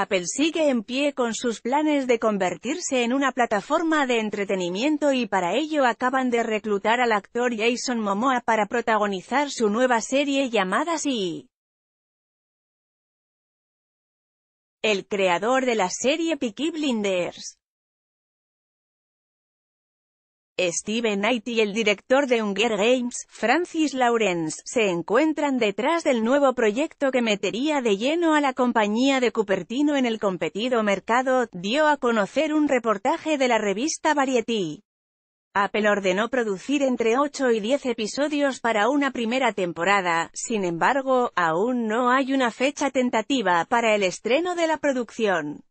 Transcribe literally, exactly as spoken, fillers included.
Apple sigue en pie con sus planes de convertirse en una plataforma de entretenimiento y para ello acaban de reclutar al actor Jason Momoa para protagonizar su nueva serie llamada See. El creador de la serie Peaky Blinders, Steven Knight, y el director de Hunger Games, Francis Lawrence, se encuentran detrás del nuevo proyecto que metería de lleno a la compañía de Cupertino en el competido mercado, dio a conocer un reportaje de la revista Variety. Apple ordenó producir entre ocho y diez episodios para una primera temporada, sin embargo, aún no hay una fecha tentativa para el estreno de la producción.